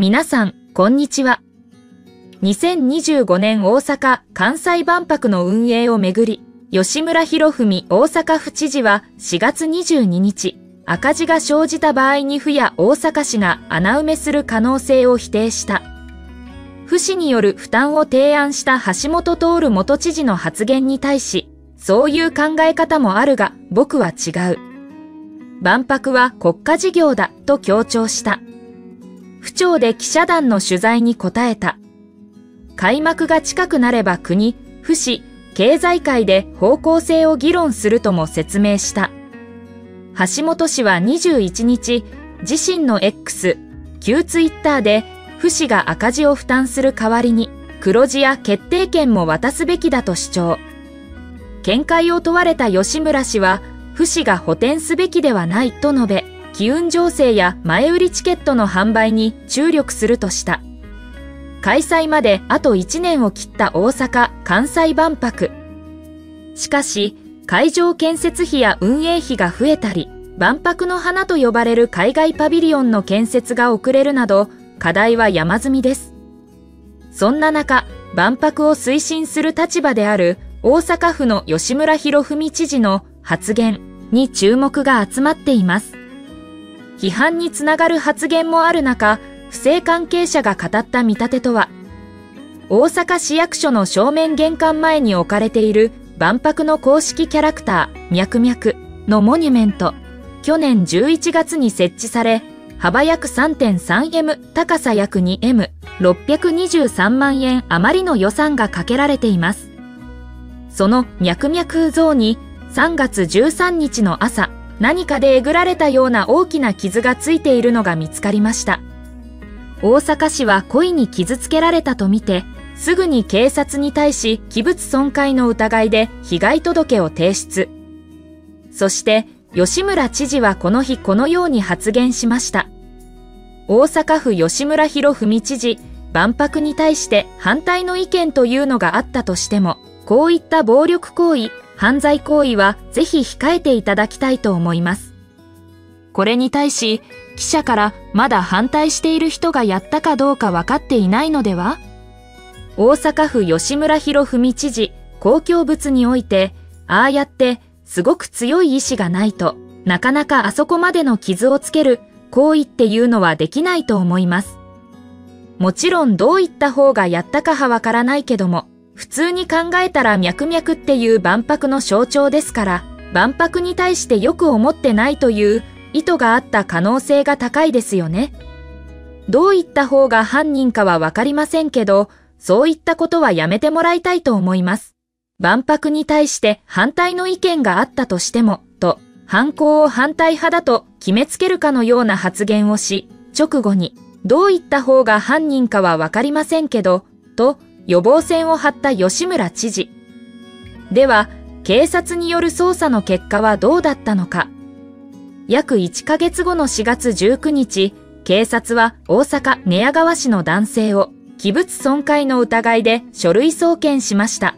皆さん、こんにちは。2025年大阪・関西万博の運営をめぐり、吉村洋文大阪府知事は4月22日、赤字が生じた場合に府や大阪市が穴埋めする可能性を否定した。府市による負担を提案した橋下徹元知事の発言に対し、そういう考え方もあるが、僕は違う。万博は国家事業だと強調した。府庁で記者団の取材に答えた。開幕が近くなれば国、府市、経済界で方向性を議論するとも説明した。橋本氏は21日、自身の X、旧ツイッターで、府市が赤字を負担する代わりに、黒字や決定権も渡すべきだと主張。見解を問われた吉村氏は、府市が補填すべきではないと述べ、機運醸成や前売りチケットの販売に注力するとした。開催まであと1年を切った大阪・関西万博。しかし、会場建設費や運営費が増えたり、万博の花と呼ばれる海外パビリオンの建設が遅れるなど、課題は山積みです。そんな中、万博を推進する立場である大阪府の吉村洋文知事の発言に注目が集まっています。批判につながる発言もある中、府政関係者が語った見立てとは、大阪市役所の正面玄関前に置かれている万博の公式キャラクター、ミャクミャクのモニュメント、去年11月に設置され、幅約 3.3M、高さ約 2M、623万円余りの予算がかけられています。そのミャクミャク像に3月13日の朝、何かでえぐられたような大きな傷がついているのが見つかりました。大阪市は故意に傷つけられたとみて、すぐに警察に対し器物損壊の疑いで被害届を提出。そして、吉村知事はこの日このように発言しました。大阪府吉村洋文知事、万博に対して反対の意見というのがあったとしても、こういった暴力行為、犯罪行為はぜひ控えていただきたいと思います。これに対し、記者からまだ反対している人がやったかどうか分かっていないのでは？大阪府吉村洋文知事、公共物において、ああやってすごく強い意志がないとなかなかあそこまでの傷をつける行為っていうのはできないと思います。もちろんどういった方がやったかはわからないけども、普通に考えたらミャクミャクっていう万博の象徴ですから、万博に対してよく思ってないという意図があった可能性が高いですよね。どういった方が犯人かはわかりませんけど、そういったことはやめてもらいたいと思います。万博に対して反対の意見があったとしても、と、犯行を反対派だと決めつけるかのような発言をし、直後に、どういった方が犯人かはわかりませんけど、と、予防線を張った吉村知事。では、警察による捜査の結果はどうだったのか。約1ヶ月後の4月19日、警察は大阪寝屋川市の男性を器物損壊の疑いで書類送検しました。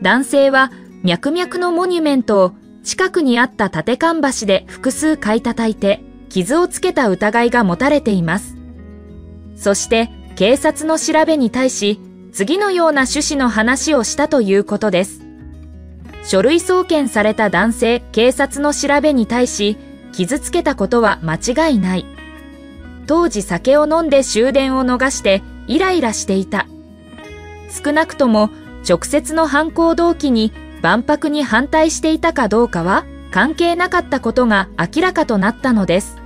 男性はミャクミャクのモニュメントを近くにあった立看橋で複数回叩いて傷をつけた疑いが持たれています。そして警察の調べに対し、次のような趣旨の話をしたということです。書類送検された男性、警察の調べに対し、傷つけたことは間違いない。当時酒を飲んで終電を逃してイライラしていた。少なくとも直接の犯行動機に万博に反対していたかどうかは関係なかったことが明らかとなったのです。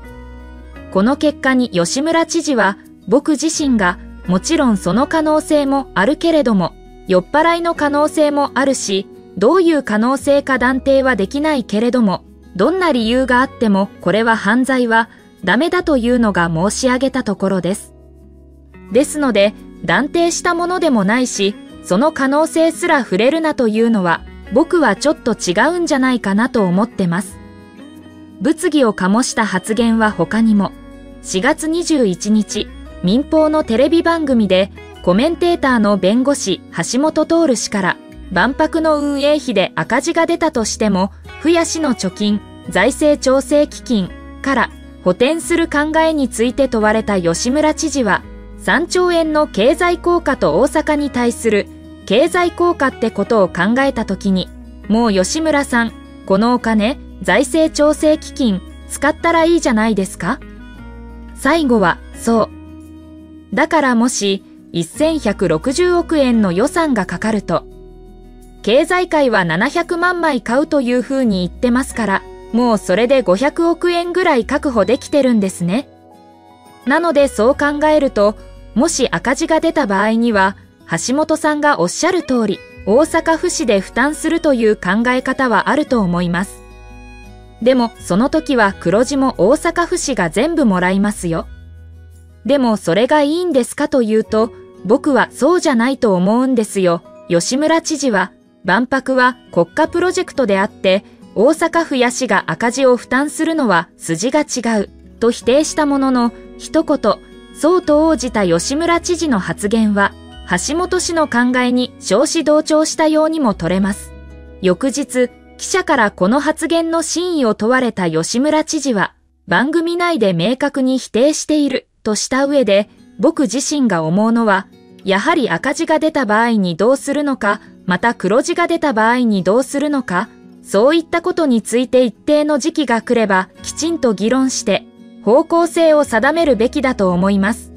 この結果に吉村知事は、僕自身がもちろんその可能性もあるけれども、酔っ払いの可能性もあるし、どういう可能性か断定はできないけれども、どんな理由があってもこれは犯罪はダメだというのが申し上げたところです。ですので、断定したものでもないし、その可能性すら触れるなというのは、僕はちょっと違うんじゃないかなと思ってます。物議を醸した発言は他にも、4月21日、民放のテレビ番組でコメンテーターの弁護士橋下徹氏から万博の運営費で赤字が出たとしても府や市の貯金、財政調整基金から補填する考えについて問われた吉村知事は、3兆円の経済効果と大阪に対する経済効果ってことを考えたときに、もう吉村さん、このお金、財政調整基金、使ったらいいじゃないですか。最後は、そう。だからもし、1160億円の予算がかかると、経済界は700万枚買うというふうに言ってますから、もうそれで500億円ぐらい確保できてるんですね。なのでそう考えると、もし赤字が出た場合には、橋本さんがおっしゃる通り、大阪府市で負担するという考え方はあると思います。でも、その時は黒字も大阪府市が全部もらいますよ。でも、それがいいんですかというと、僕はそうじゃないと思うんですよ。吉村知事は、万博は国家プロジェクトであって、大阪府や市が赤字を負担するのは筋が違う、と否定したものの、一言、そうと応じた吉村知事の発言は、橋本氏の考えに少子同調したようにも取れます。翌日、記者からこの発言の真意を問われた吉村知事は、番組内で明確に否定しているとした上で、僕自身が思うのは、やはり赤字が出た場合にどうするのか、また黒字が出た場合にどうするのか、そういったことについて一定の時期が来ればきちんと議論して、方向性を定めるべきだと思います。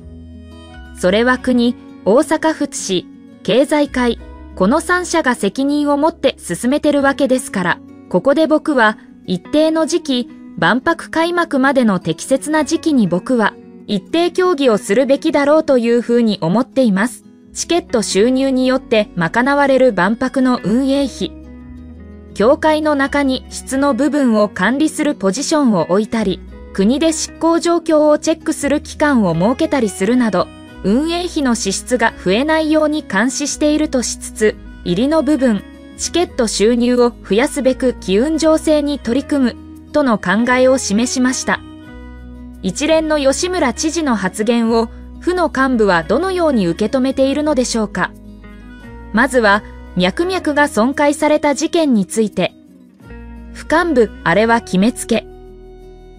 それは国、大阪府市、経済界、この3社が責任を持って進めてるわけですから、ここで僕は一定の時期、万博開幕までの適切な時期に僕は一定協議をするべきだろうというふうに思っています。チケット収入によって賄われる万博の運営費。協会の中に質の部分を管理するポジションを置いたり、国で執行状況をチェックする機関を設けたりするなど、運営費の支出が増えないように監視しているとしつつ、入りの部分、チケット収入を増やすべく機運醸成に取り組む、との考えを示しました。一連の吉村知事の発言を、府の幹部はどのように受け止めているのでしょうか。まずは、脈々が損壊された事件について。府幹部、あれは決めつけ。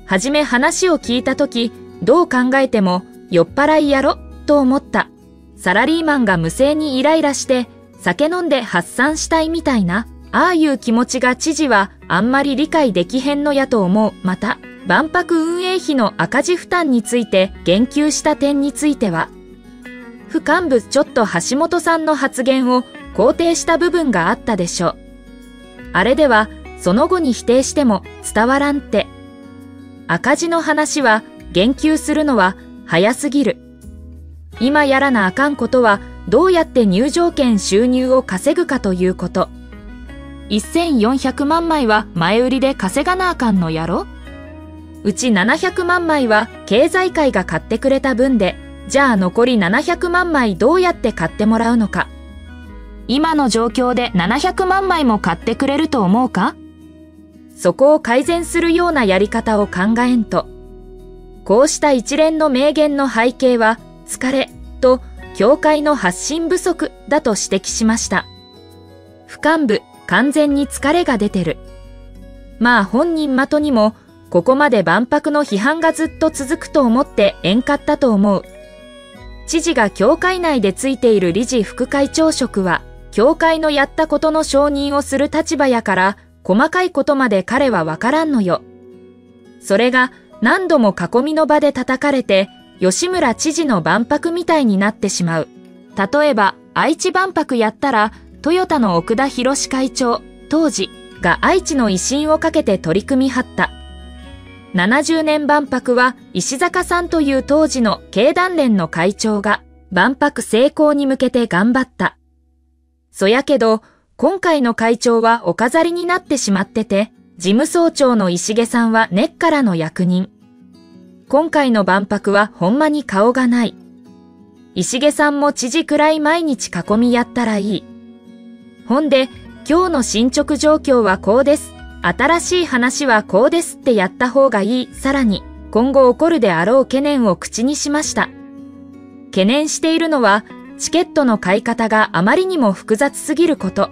はじめ話を聞いたとき、どう考えても、酔っ払いやろ。と思った。サラリーマンが無性にイライラして、酒飲んで発散したいみたいな、ああいう気持ちが知事はあんまり理解できへんのやと思う。また、万博運営費の赤字負担について言及した点については、府幹部ちょっと橋本さんの発言を肯定した部分があったでしょう。あれでは、その後に否定しても伝わらんって。赤字の話は言及するのは早すぎる。今やらなあかんことは、どうやって入場券収入を稼ぐかということ。1400万枚は前売りで稼がなあかんのやろ?うち700万枚は経済界が買ってくれた分で、じゃあ残り700万枚どうやって買ってもらうのか。今の状況で700万枚も買ってくれると思うか?そこを改善するようなやり方を考えんと。こうした一連の明言の背景は、疲れと協会の発信不足だと指摘しました。府幹部、完全に疲れが出てる。まあ本人まとにも、ここまで万博の批判がずっと続くと思ってえんかったと思う。知事が協会内でついている理事副会長職は、協会のやったことの承認をする立場やから、細かいことまで彼はわからんのよ。それが何度も囲みの場で叩かれて、吉村知事の万博みたいになってしまう。例えば、愛知万博やったら、トヨタの奥田博志会長、当時、が愛知の威信をかけて取り組みはった。70年万博は、石坂さんという当時の経団連の会長が、万博成功に向けて頑張った。そやけど、今回の会長はお飾りになってしまってて、事務総長の石毛さんは根っからの役人。今回の万博はほんまに顔がない。石毛さんも知事くらい毎日囲みやったらいい。ほんで、今日の進捗状況はこうです。新しい話はこうですってやった方がいい。さらに、今後起こるであろう懸念を口にしました。懸念しているのは、チケットの買い方があまりにも複雑すぎること。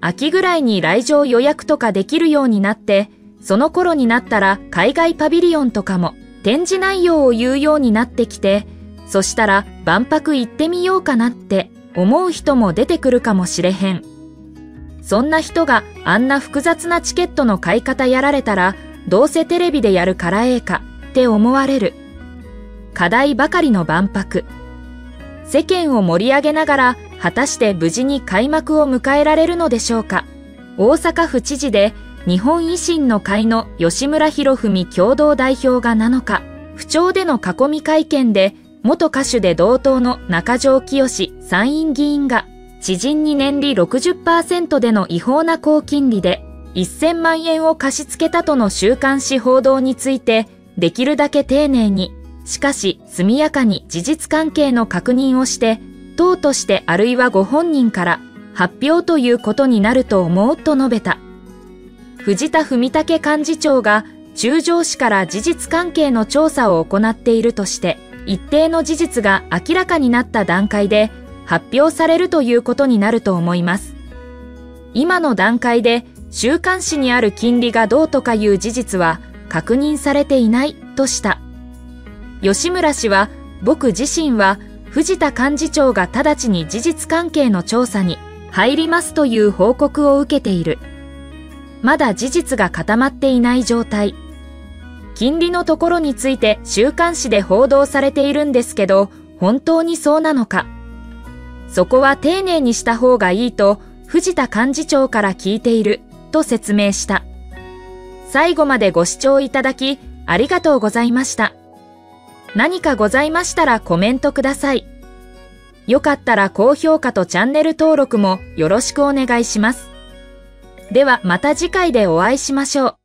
秋ぐらいに来場予約とかできるようになって、その頃になったら海外パビリオンとかも展示内容を言うようになってきて、そしたら万博行ってみようかなって思う人も出てくるかもしれへん。そんな人があんな複雑なチケットの買い方やられたら、どうせテレビでやるからええかって思われる。課題ばかりの万博。世間を盛り上げながら、果たして無事に開幕を迎えられるのでしょうか。大阪府知事で日本維新の会の吉村博文共同代表が7日、府庁での囲み会見で、元歌手で同党の中条きよし参院議員が、知人に年利 60% での違法な高金利で1000万円を貸し付けたとの週刊誌報道について、できるだけ丁寧に、しかし速やかに事実関係の確認をして、党としてあるいはご本人から発表ということになると思うと述べた。藤田文武幹事長が中条氏から事実関係の調査を行っているとして、一定の事実が明らかになった段階で、発表されるということになると思います。今の段階で週刊誌にある金利がどうとかいう事実は確認されていないとした。吉村氏は、僕自身は藤田幹事長が直ちに事実関係の調査に入りますという報告を受けている。まだ事実が固まっていない状態。金利のところについて週刊誌で報道されているんですけど、本当にそうなのか。そこは丁寧にした方がいいと藤田幹事長から聞いていると説明した。最後までご視聴いただきありがとうございました。何かございましたらコメントください。よかったら高評価とチャンネル登録もよろしくお願いします。ではまた次回でお会いしましょう。